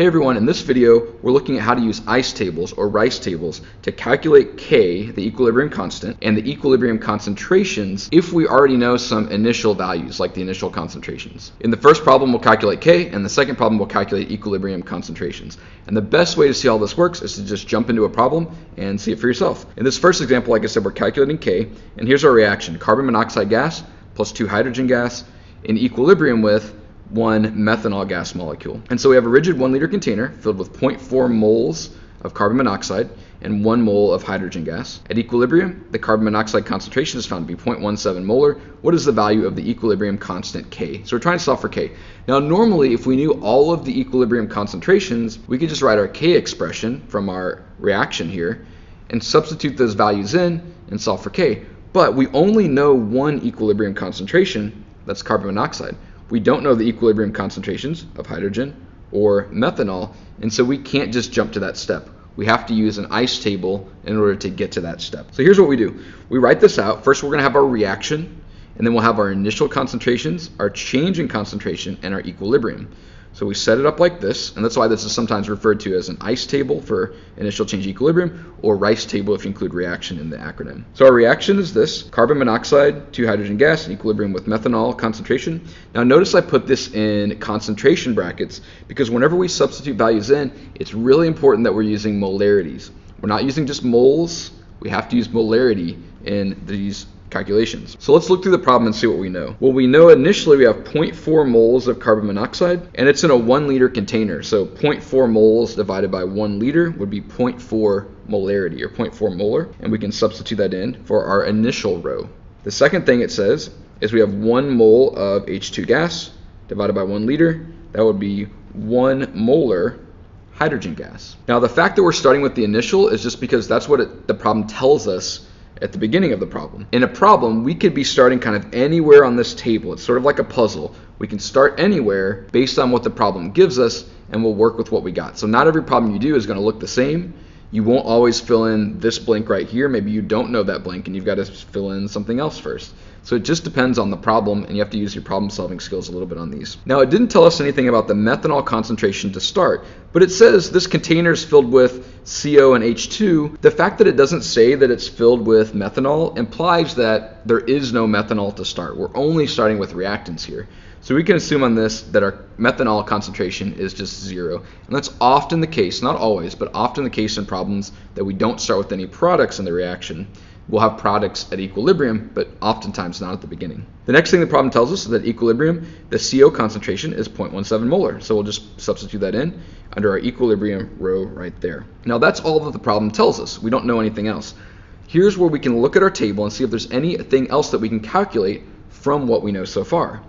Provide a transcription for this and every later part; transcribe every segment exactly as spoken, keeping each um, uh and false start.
Hey everyone, in this video we're looking at how to use ICE tables or RICE tables to calculate K, the equilibrium constant, and the equilibrium concentrations if we already know some initial values like the initial concentrations. In the first problem we'll calculate K, and the second problem we'll calculate equilibrium concentrations. And the best way to see how this works is to just jump into a problem and see it for yourself. In this first example, like I said, we're calculating K, and here's our reaction: carbon monoxide gas plus two hydrogen gas in equilibrium with one methanol gas molecule. And so we have a rigid one liter container filled with zero point four moles of carbon monoxide and one mole of hydrogen gas. At equilibrium, the carbon monoxide concentration is found to be zero point one seven molar. What is the value of the equilibrium constant K? So we're trying to solve for K. Now normally, if we knew all of the equilibrium concentrations, we could just write our K expression from our reaction here and substitute those values in and solve for K. But we only know one equilibrium concentration, that's carbon monoxide. We don't know the equilibrium concentrations of hydrogen or methanol, and so we can't just jump to that step. We have to use an ICE table in order to get to that step. So here's what we do. We write this out. First, we're going to have our reaction, and then we'll have our initial concentrations, our change in concentration, and our equilibrium. So we set it up like this, and that's why this is sometimes referred to as an ICE table for initial change equilibrium, or RICE table if you include reaction in the acronym. So our reaction is this: carbon monoxide, two hydrogen gas, in equilibrium with methanol concentration. Now notice I put this in concentration brackets because whenever we substitute values in, it's really important that we're using molarities. We're not using just moles, we have to use molarity in these calculations. So let's look through the problem and see what we know. Well, we know initially we have zero point four moles of carbon monoxide, and it's in a one liter container. So zero point four moles divided by one liter would be zero point four molarity, or zero point four molar, and we can substitute that in for our initial row. The second thing it says is we have one mole of H two gas divided by one liter. That would be one molar hydrogen gas. Now, the fact that we're starting with the initial is just because that's what it, the problem tells us at the beginning of the problem. In a problem, we could be starting kind of anywhere on this table. It's sort of like a puzzle. We can start anywhere based on what the problem gives us, and we'll work with what we got. So not every problem you do is going to look the same. You won't always fill in this blank right here. Maybe you don't know that blank and you've got to fill in something else first. So it just depends on the problem, and you have to use your problem solving skills a little bit on these. Now, it didn't tell us anything about the methanol concentration to start, but it says this container is filled with C O and H two. The fact that it doesn't say that it's filled with methanol implies that there is no methanol to start. We're only starting with reactants here. So we can assume on this that our methanol concentration is just zero. And that's often the case, not always, but often the case in problems that we don't start with any products in the reaction. We'll have products at equilibrium, but oftentimes not at the beginning. The next thing the problem tells us is that equilibrium, the C O concentration is zero point one seven molar. So we'll just substitute that in under our equilibrium row right there. Now that's all that the problem tells us. We don't know anything else. Here's where we can look at our table and see if there's anything else that we can calculate from what we know so far.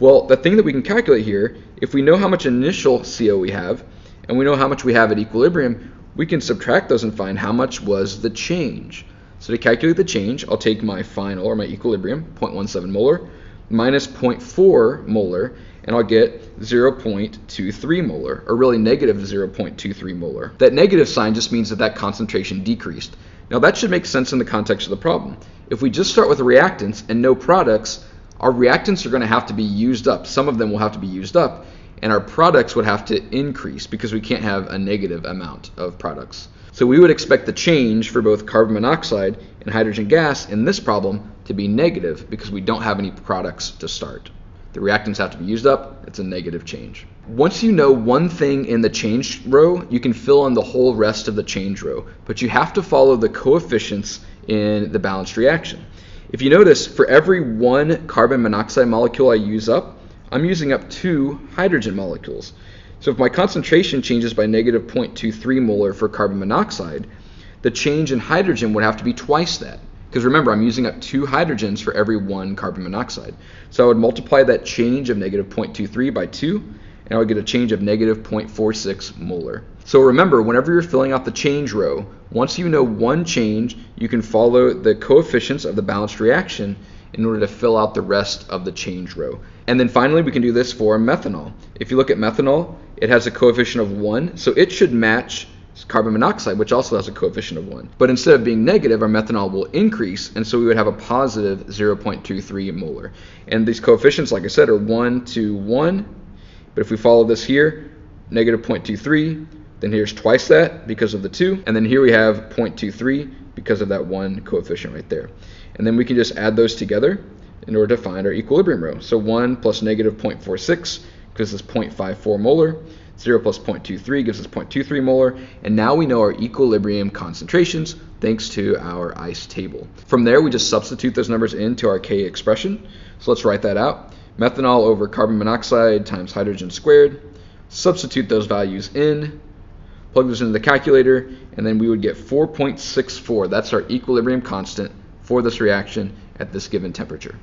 Well, the thing that we can calculate here, if we know how much initial C O we have, and we know how much we have at equilibrium, we can subtract those and find how much was the change. So to calculate the change, I'll take my final, or my equilibrium, zero point one seven molar, minus zero point four molar, and I'll get zero point two three molar, or really negative zero point two three molar. That negative sign just means that that concentration decreased. Now that should make sense in the context of the problem. If we just start with reactants and no products, our reactants are going to have to be used up. Some of them will have to be used up, and our products would have to increase because we can't have a negative amount of products. So we would expect the change for both carbon monoxide and hydrogen gas in this problem to be negative because we don't have any products to start. The reactants have to be used up. It's a negative change. Once you know one thing in the change row, you can fill in the whole rest of the change row, but you have to follow the coefficients in the balanced reaction. If you notice, for every one carbon monoxide molecule I use up, I'm using up two hydrogen molecules. So if my concentration changes by negative zero point two three molar for carbon monoxide, the change in hydrogen would have to be twice that. Because remember, I'm using up two hydrogens for every one carbon monoxide. So I would multiply that change of negative zero point two three by two, and I would get a change of negative zero point four six molar. So remember, whenever you're filling out the change row, once you know one change, you can follow the coefficients of the balanced reaction in order to fill out the rest of the change row. And then finally, we can do this for methanol. If you look at methanol, it has a coefficient of one, so it should match carbon monoxide, which also has a coefficient of one. But instead of being negative, our methanol will increase, and so we would have a positive zero point two three molar. And these coefficients, like I said, are one to one, but if we follow this here, negative zero point two three. Then here's twice that because of the two. And then here we have zero point two three because of that one coefficient right there. And then we can just add those together in order to find our equilibrium row. So one plus negative zero point four six gives us zero point five four molar. zero plus zero point two three gives us zero point two three molar. And now we know our equilibrium concentrations thanks to our RICE table. From there, we just substitute those numbers into our K expression. So let's write that out. Methanol over carbon monoxide times hydrogen squared. Substitute those values in. Plug those into the calculator, and then we would get four point six four. That's our equilibrium constant for this reaction at this given temperature.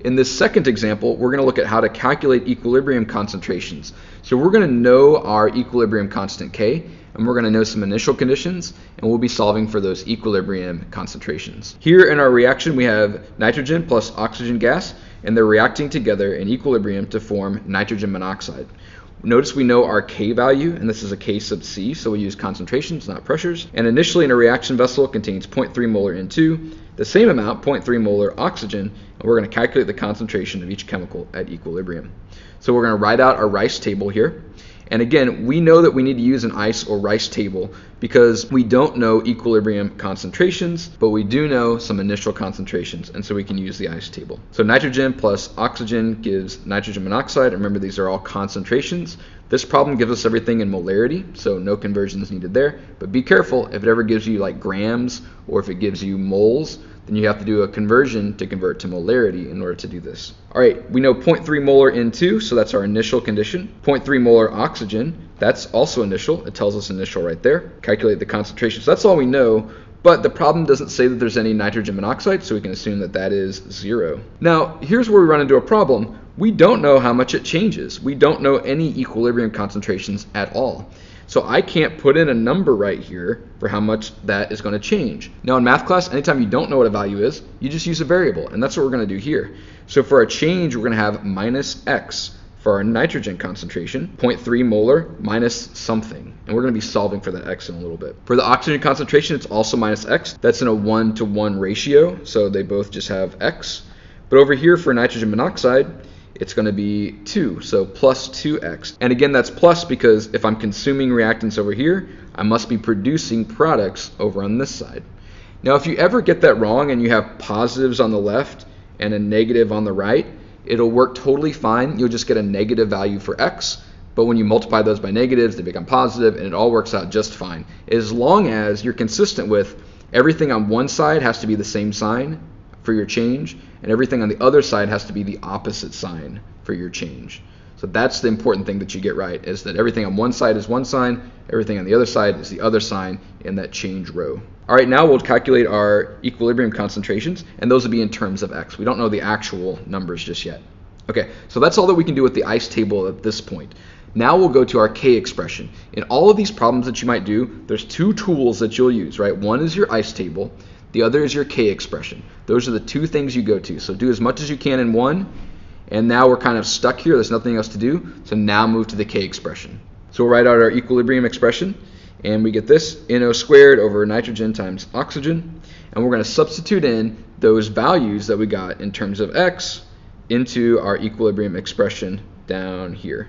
In this second example, we're going to look at how to calculate equilibrium concentrations. So we're going to know our equilibrium constant K, and we're going to know some initial conditions, and we'll be solving for those equilibrium concentrations. Here in our reaction, we have nitrogen plus oxygen gas, and they're reacting together in equilibrium to form nitrogen monoxide. Notice we know our K value, and this is a K sub C, so we use concentrations, not pressures. And initially in a reaction vessel contains zero point three molar N two, the same amount, zero point three molar oxygen, and we're going to calculate the concentration of each chemical at equilibrium. So we're going to write out our RICE table here. And again, we know that we need to use an ICE or RICE table because we don't know equilibrium concentrations, but we do know some initial concentrations, and so we can use the ICE table. So nitrogen plus oxygen gives nitrogen monoxide. Remember, these are all concentrations. This problem gives us everything in molarity, so no conversions needed there, but be careful. If it ever gives you like grams or if it gives you moles, then you have to do a conversion to convert to molarity in order to do this. All right, we know zero point three molar N two, so that's our initial condition. zero point three molar oxygen, that's also initial. It tells us initial right there. Calculate the concentration. So that's all we know, but the problem doesn't say that there's any nitrogen monoxide, so we can assume that that is zero. Now, here's where we run into a problem. We don't know how much it changes. We don't know any equilibrium concentrations at all. So I can't put in a number right here for how much that is going to change. Now in math class, anytime you don't know what a value is, you just use a variable, and that's what we're going to do here. So for a change, we're going to have minus X for our nitrogen concentration, zero point three molar minus something. And we're going to be solving for that X in a little bit. For the oxygen concentration, it's also minus X. That's in a one to one ratio, so they both just have X. But over here for nitrogen monoxide, it's going to be two, so plus two X. And again, that's plus because if I'm consuming reactants over here, I must be producing products over on this side. Now, if you ever get that wrong and you have positives on the left and a negative on the right, it'll work totally fine. You'll just get a negative value for X, but when you multiply those by negatives, they become positive, and it all works out just fine. As long as you're consistent with everything on one side has to be the same sign for your change, and everything on the other side has to be the opposite sign for your change. So that's the important thing that you get right, is that everything on one side is one sign, everything on the other side is the other sign in that change row. All right, now we'll calculate our equilibrium concentrations, and those will be in terms of X. We don't know the actual numbers just yet. Okay, so that's all that we can do with the RICE table at this point. Now we'll go to our K expression. In all of these problems that you might do, there's two tools that you'll use, right? One is your RICE table. The other is your K expression. Those are the two things you go to. So do as much as you can in one. And now we're kind of stuck here. There's nothing else to do. So now move to the K expression. So we'll write out our equilibrium expression. And we get this, NO squared over nitrogen times oxygen. And we're going to substitute in those values that we got in terms of X into our equilibrium expression down here.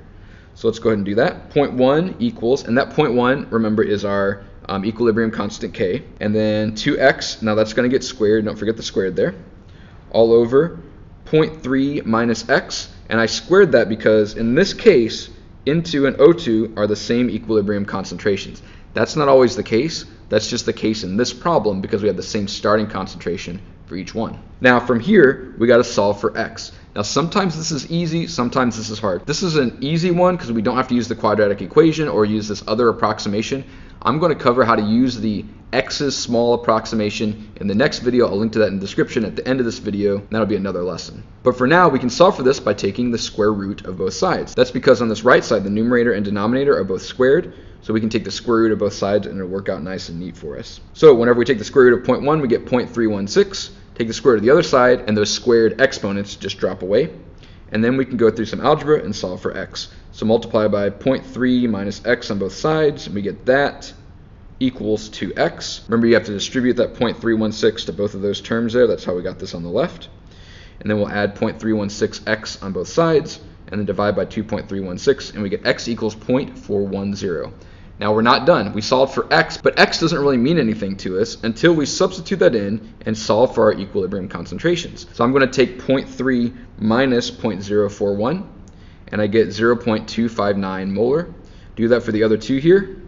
So let's go ahead and do that. zero point one equals, and that zero point one, remember, is our Um, equilibrium constant K, and then two X, now that's going to get squared, don't forget the squared there, all over zero point three minus X, and I squared that because in this case N two and O two are the same equilibrium concentrations. That's not always the case, that's just the case in this problem because we have the same starting concentration for each one. Now from here we got to solve for X. Now sometimes this is easy, sometimes this is hard. This is an easy one because we don't have to use the quadratic equation or use this other approximation. I'm going to cover how to use the X's small approximation in the next video. I'll link to that in the description at the end of this video, and that'll be another lesson. But for now, we can solve for this by taking the square root of both sides. That's because on this right side, the numerator and denominator are both squared, so we can take the square root of both sides and it'll work out nice and neat for us. So whenever we take the square root of zero point one, we get zero point three one six. Take the square root of the other side, and those squared exponents just drop away. And then we can go through some algebra and solve for X. So multiply by zero point three minus X on both sides, and we get that equals two X. Remember, you have to distribute that zero point three one six to both of those terms there. That's how we got this on the left. And then we'll add zero point three one six X on both sides, and then divide by two point three one six, and we get x equals zero point four one zero. Now we're not done. We solved for x, but x doesn't really mean anything to us until we substitute that in and solve for our equilibrium concentrations. So I'm going to take zero point three minus zero point zero four one, and I get zero point two five nine molar. Do that for the other two here.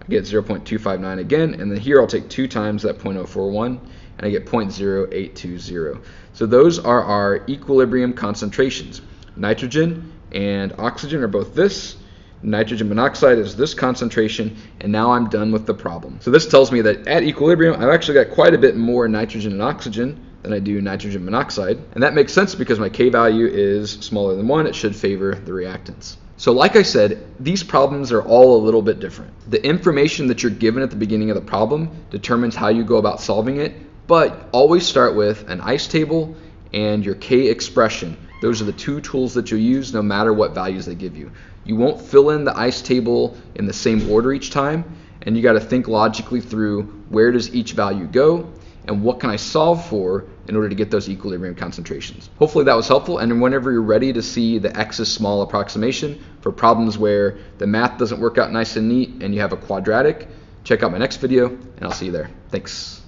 I get zero point two five nine again, and then here I'll take two times that zero point zero four one, and I get zero point zero eight two zero. So those are our equilibrium concentrations. Nitrogen and oxygen are both this. Nitrogen monoxide is this concentration, and now I'm done with the problem. So this tells me that at equilibrium, I've actually got quite a bit more nitrogen and oxygen than I do nitrogen monoxide. And that makes sense because my K value is smaller than one. It should favor the reactants. So like I said, these problems are all a little bit different. The information that you're given at the beginning of the problem determines how you go about solving it, but always start with an ice table and your K expression. Those are the two tools that you'll use no matter what values they give you. You won't fill in the ice table in the same order each time, and you got to think logically through where does each value go and what can I solve for in order to get those equilibrium concentrations. Hopefully that was helpful, and whenever you're ready to see the x is small approximation for problems where the math doesn't work out nice and neat and you have a quadratic, check out my next video and I'll see you there. Thanks.